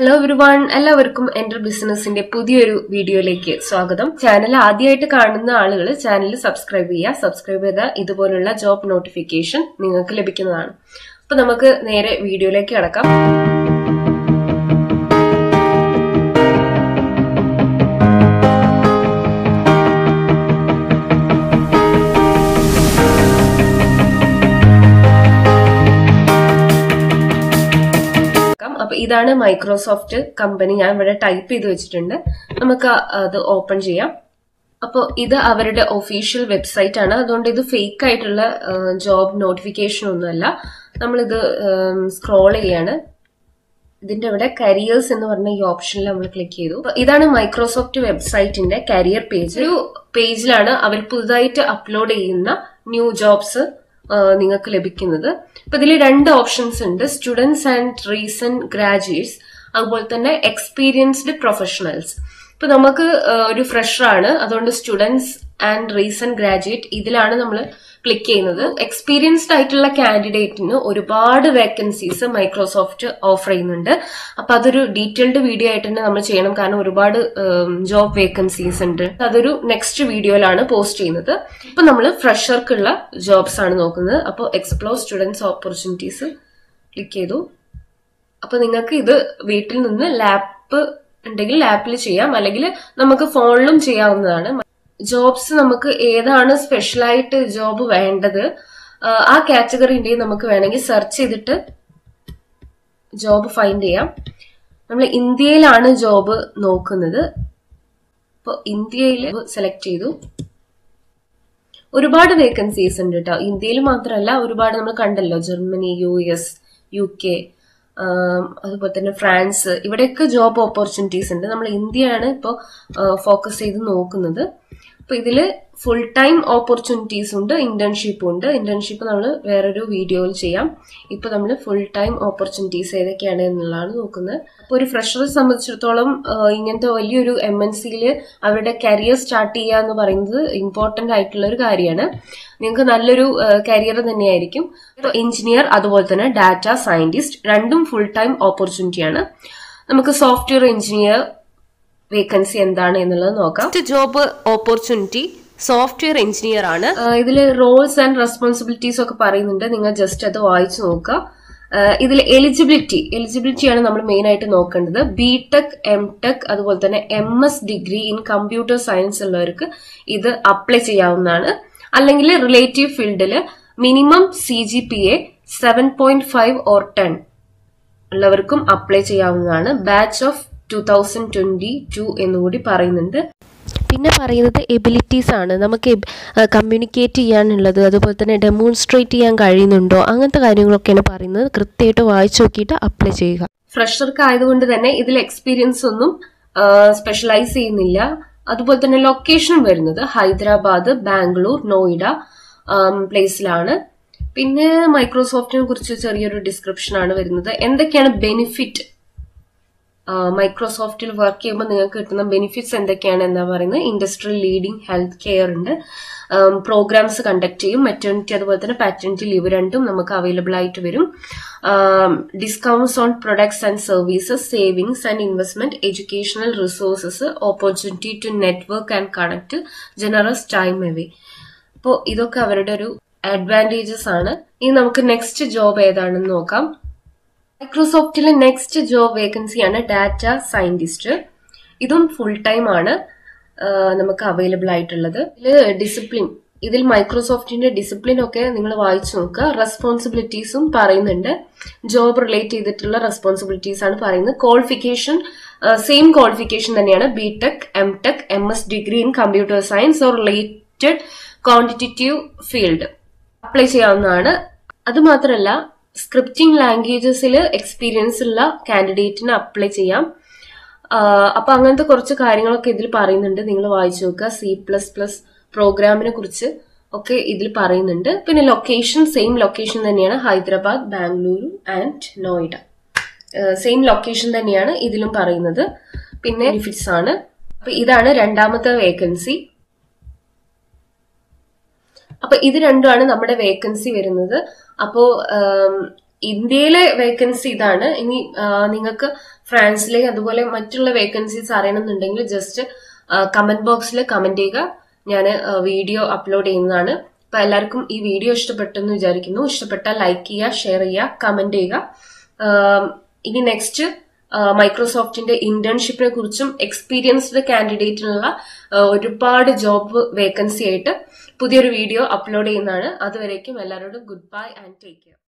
Hello everyone എല്ലാവർക്കും എൻ്റെ ബിസിനസിന്റെ പുതിയൊരു വീഡിയോയിലേക്ക് സ്വാഗതം ചാനൽ ആദ്യമായിട്ട് കാണുന്ന ആളുകൾ ചാനൽ സബ്സ്ക്രൈബ് ചെയ്യുക സബ്സ്ക്രൈബ് ചെയ്താൽ ഇതുപോലുള്ള ജോബ് നോട്ടിഫിക്കേഷൻ നിങ്ങൾക്ക് ലഭിക്കുന്നതാണ് അപ്പോൾ നമുക്ക് നേരെ വീഡിയോയിലേക്ക് കടക്കാം ഇതാണ് മൈക്രോസോഫ്റ്റ് കമ്പനി ഞാൻ ഇവിടെ ടൈപ്പ് ചെയ്തു വെച്ചിട്ടുണ്ട് നമുക്ക് അത് ഓപ്പൺ ചെയ്യാം അപ്പോൾ ഇത് അവരുടെ ഒഫീഷ്യൽ വെബ്സൈറ്റ് ആണ് അതുകൊണ്ട് ഇത് ഫേക്ക് ആയിട്ടുള്ള ജോബ് നോട്ടിഫിക്കേഷൻ ഒന്നുമല്ല നമ്മൾ ഇത് സ്ക്രോൾ ചെയ്യാണ് ഇതിന്റെ ഇവിടെ കരിയേഴ്സ് എന്ന് പറഞ്ഞ ഈ ഓപ്ഷനിൽ നമ്മൾ ക്ലിക്ക് ചെയ്തു ഇതാണ് മൈക്രോസോഫ്റ്റ് വെബ്സൈറ്റിന്റെ കരിയർ പേജ് ഒരു പേജിലാണ് അവർ പുതുതായിട്ട് അപ്ലോഡ് ചെയ്യുന്ന ന്യൂ ജോബ്സ് നിങ്ങൾക്ക് ലഭിക്കുന്നത് അപ്പോൾ ഇതിൽ രണ്ട് ഓപ്ഷൻസ് ഉണ്ട് സ്റ്റുഡന്റ്സ് ആൻഡ് റീസന്റ് ഗ്രാജുവേറ്റ്സ് അതുപോലെ തന്നെ എക്സ്പീരിയൻസ്ഡ് പ്രൊഫഷണൽസ് അപ്പോൾ നമുക്ക് ഒരു ഫ്രഷർ ആണ് അതുകൊണ്ട് സ്റ്റുഡന്റ്സ് ആൻഡ് റീസന്റ് ഗ്രാജുവേറ്റ് ഇതിലാണ് നമ്മൾ ക്ലിക്ക് ചെയ്യുന്നത് എക്സ്പീരിയൻസ്ഡ് ആയിട്ടുള്ള കാൻഡിഡേറ്റിന് ഒരുപാട് വേക്കൻസീസ് മൈക്രോസോഫ്റ്റ് ഓഫർ ചെയ്യുന്നുണ്ട് അപ്പൊ അതൊരു ഡീറ്റെയിൽഡ് വീഡിയോ ആയിട്ട് തന്നെ നമ്മൾ ചെയ്യണം കാരണം ഒരുപാട് ജോബ് വേക്കൻസീസ് ഉണ്ട് അതൊരു നെക്സ്റ്റ് വീഡിയോയിലാണ് പോസ്റ്റ് ചെയ്യുന്നത് ഇപ്പൊ നമ്മൾ ഫ്രഷർക്കുള്ള ജോബ്സ് ആണ് നോക്കുന്നത് അപ്പോൾ എക്സ്പ്ലോർ സ്റ്റുഡൻസ് ഓപ്പർച്യൂണിറ്റീസ് ക്ലിക്ക് ചെയ്തു അപ്പൊ നിങ്ങൾക്ക് ഇത് വീട്ടിൽ നിന്ന് ലാപ്പ് ഉണ്ടെങ്കിൽ ലാപ്പിൽ ചെയ്യാം അല്ലെങ്കിൽ നമുക്ക് ഫോണിലും ചെയ്യാവുന്നതാണ് ജോബ്സ് നമുക്ക് ഏതാണ് സ്പെഷ്യലായിട്ട് ജോബ് വേണ്ടത് ആ കാറ്റഗറിന്റെ നമുക്ക് വേണമെങ്കിൽ സെർച്ച് ചെയ്തിട്ട് ജോബ് ഫൈൻഡ് ചെയ്യാം നമ്മൾ ഇന്ത്യയിലാണ് ജോബ് നോക്കുന്നത് അപ്പോൾ ഇന്ത്യയിൽ സെലക്ട് ചെയ്തു ഒരുപാട് വേക്കൻസീസ് ഉണ്ട് കേട്ടോ ഇന്ത്യയിൽ മാത്രമല്ല ഒരുപാട് നമ്മൾ കണ്ടല്ലോ ജർമ്മനി യു.എസ്, യു.കെ അതുപോലെ തന്നെ ഫ്രാൻസ് ഇവിടെയൊക്കെ ജോബ് ഓപ്പർച്യൂണിറ്റീസ് ഉണ്ട് നമ്മൾ ഇന്ത്യയാണ് ഇപ്പോൾ ഫോക്കസ് ചെയ്ത് നോക്കുന്നത് അപ്പോൾ ഇതിൽ ഫുൾ ടൈം ഓപ്പർച്യൂണിറ്റീസ് ഉണ്ട് ഇന്റേൺഷിപ്പ് നമ്മൾ വേറൊരു വീഡിയോയിൽ ചെയ്യാം ഇപ്പോൾ നമ്മൾ ഫുൾ ടൈം ഓപ്പർച്യൂണിറ്റീസ് ഏതൊക്കെയാണ് എന്നുള്ളതാണ് നോക്കുന്നത് അപ്പോൾ ഒരു ഫ്രഷറെ സംബന്ധിച്ചിടത്തോളം ഇങ്ങനത്തെ വലിയൊരു MNCയിൽ അവരുടെ കരിയർ സ്റ്റാർട്ട് ചെയ്യുക എന്ന് പറയുന്നത് ഇമ്പോർട്ടൻ്റ് ആയിട്ടുള്ള ഒരു കാര്യമാണ് നിങ്ങൾക്ക് നല്ലൊരു കരിയർ തന്നെയായിരിക്കും എഞ്ചിനീയർ അതുപോലെ തന്നെ ഡാറ്റ സയന്റിസ്റ്റ് രണ്ടും ഫുൾ ടൈം ഓപ്പർച്യൂണിറ്റിയാണ് നമുക്ക് സോഫ്റ്റ്വെയർ എഞ്ചിനീയർ വേക്കൻസി എന്താണ് എന്നുള്ളത് നോക്കാം ജോബ് ഓപ്പർച്യൂണിറ്റി സോഫ്റ്റ്വെയർ എഞ്ചിനീയർ ആണ് ഇതിൽ റോൾസ് ആൻഡ് റെസ്പോൺസിബിലിറ്റീസ് ഒക്കെ പറയുന്നുണ്ട് നിങ്ങൾ ജസ്റ്റ് അത് വായിച്ചു നോക്കുക ഇതിൽ എലിജിബിലിറ്റിയാണ് നമ്മൾ മെയിൻ ആയിട്ട് നോക്കേണ്ടത് BTech, MTech അതുപോലെ തന്നെ MS degree in computer science ഉള്ളവർക്ക് ഇത് അപ്ലൈ ചെയ്യാവുന്നതാണ് അല്ലെങ്കിൽ റിലേറ്റീവ് ഫീൽഡിൽ മിനിമം CGPA 7.5 or 10 ഉള്ളവർക്കും അപ്ലൈ ചെയ്യാവുന്നതാണ് ബാച്ച് ഓഫ് 2022 എന്നുകൂടി പറയുന്നുണ്ട് പിന്നെ പറയുന്നത് എബിലിറ്റീസ് ആണ് നമുക്ക് കമ്മ്യൂണിക്കേറ്റ് ചെയ്യാനുള്ളത് അതുപോലെ തന്നെ ഡെമോൺസ്ട്രേറ്റ് ചെയ്യാൻ കഴിയുന്നുണ്ടോ അങ്ങനത്തെ കാര്യങ്ങളൊക്കെയാണ് പറയുന്നത് കൃത്യമായിട്ട് വായിച്ചു നോക്കിയിട്ട് അപ്ലൈ ചെയ്യുക ഫ്രഷർക്ക് ആയതുകൊണ്ട് തന്നെ ഇതിൽ എക്സ്പീരിയൻസ് ഒന്നും സ്പെഷ്യലൈസ് ചെയ്യുന്നില്ല അതുപോലെ തന്നെ ലൊക്കേഷൻ വരുന്നത് ഹൈദരാബാദ് ബാംഗ്ലൂർ നോയിഡ പ്ലേസിലാണ് പിന്നെ മൈക്രോസോഫ്റ്റിനെ കുറിച്ച് ചെറിയൊരു ഡിസ്ക്രിപ്ഷൻ ആണ് വരുന്നത് എന്തൊക്കെയാണ് ബെനിഫിറ്റ് മൈക്രോസോഫ്റ്റിൽ വർക്ക് ചെയ്യുമ്പോൾ നിങ്ങൾക്ക് കിട്ടുന്ന ബെനിഫിറ്റ്സ് എന്തൊക്കെയാണ് എന്നാ പറയുന്നത് ഇൻഡസ്ട്രിയൽ ലീഡിംഗ് ഹെൽത്ത് കെയർ ഉണ്ട് പ്രോഗ്രാംസ് കണ്ടക്ട് ചെയ്യും മെറ്റേണിറ്റി അതുപോലെ തന്നെ പാറ്റേണിറ്റി ലീവ് രണ്ടും നമുക്ക് അവൈലബിൾ ആയിട്ട് വരും discounts on products and services savings and investment educational resources opportunity to network and connect generous time away അപ്പോൾ ഇതൊക്കെ അവരുടെ ഒരു അഡ്വാൻറ്റേജസ് ആണ് ഇനി നമുക്ക് നെക്സ്റ്റ് ജോബ് ഏതാണെന്ന് നോക്കാം മൈക്രോസോഫ്റ്റിലെ നെക്സ്റ്റ് ജോബ് വേക്കൻസിയാണ് ഡാറ്റ സയന്റിസ്റ്റ് ഇതും ഫുൾ ടൈം ആണ് നമുക്ക് അവൈലബിൾ ആയിട്ടുള്ളത് ഇതിൽ മൈക്രോസോഫ്റ്റിന്റെ ഡിസിപ്ലിൻ ഒക്കെ നിങ്ങൾ വായിച്ചു നോക്കുക റെസ്പോൺസിബിലിറ്റീസും പറയുന്നുണ്ട് ജോബ് റിലേറ്റ് ചെയ്തിട്ടുള്ള റെസ്പോൺസിബിലിറ്റീസ് ആണ് പറയുന്നത് ക്വാളിഫിക്കേഷൻ സെയിം ക്വാളിഫിക്കേഷൻ തന്നെയാണ് BTech, MTech, MS degree in computer science or related quantitative field apply ചെയ്യാവുന്നതാണ് അതുമാത്രമല്ല സ്ക്രിപ്റ്റിംഗ് ലാംഗ്വേജസിൽ എക്സ്പീരിയൻസ് ഉള്ള കാൻഡിഡേറ്റിന് അപ്ലൈ ചെയ്യാം അപ്പൊ അങ്ങനത്തെ കുറച്ച് കാര്യങ്ങളൊക്കെ ഇതിൽ പറയുന്നുണ്ട് നിങ്ങൾ വായിച്ചു നോക്കുക C++ പ്രോഗ്രാമിനെ കുറിച്ച് ഒക്കെ ഇതിൽ പറയുന്നുണ്ട് പിന്നെ ലൊക്കേഷൻ സെയിം ലൊക്കേഷൻ തന്നെയാണ് Hyderabad Bengaluru and Noida same location തന്നെയാണ് ഇതിലും പറയുന്നത് പിന്നെ ബെനിഫിറ്റ്സ് ആണ് അപ്പൊ ഇതാണ് രണ്ടാമത്തെ വേക്കൻസി അപ്പൊ ഇത് രണ്ടുമാണ് നമ്മുടെ വേക്കൻസി വരുന്നത് അപ്പോൾ ഇന്ത്യയിലെ വേക്കൻസി ഇതാണ്. ഇനി നിങ്ങൾക്ക് ഫ്രാൻസിലെ അതുപോലെ മറ്റുള്ള വേക്കൻസീസ് അറിയണമെന്നുണ്ടെങ്കിൽ ജസ്റ്റ് കമന്റ് ബോക്സിൽ കമന്റ് ചെയ്യുക. ഞാൻ വീഡിയോ അപ്ലോഡ് ചെയ്യുന്നതാണ്. അപ്പോൾ എല്ലാവർക്കും ഈ വീഡിയോ ഇഷ്ടപ്പെട്ടെന്ന് വിചാരിക്കുന്നു. ഇഷ്ടപ്പെട്ടാൽ ലൈക്ക് ചെയ്യുക, ഷെയർ ചെയ്യുക, കമന്റ് ചെയ്യുക. ഇനി നെക്സ്റ്റ് മൈക്രോസോഫ്റ്റിന്റെ ഇന്റേൺഷിപ്പിനെ കുറിച്ചും എക്സ്പീരിയൻസ്ഡ് കാൻഡിഡേറ്റിനുള്ള ഒരുപാട് ജോബ് വേക്കൻസി ആയിട്ട് പുതിയൊരു വീഡിയോ അപ്ലോഡ് ചെയ്യുന്നതാണ്. അതുവരേക്കും എല്ലാവരോടും good bye and take care.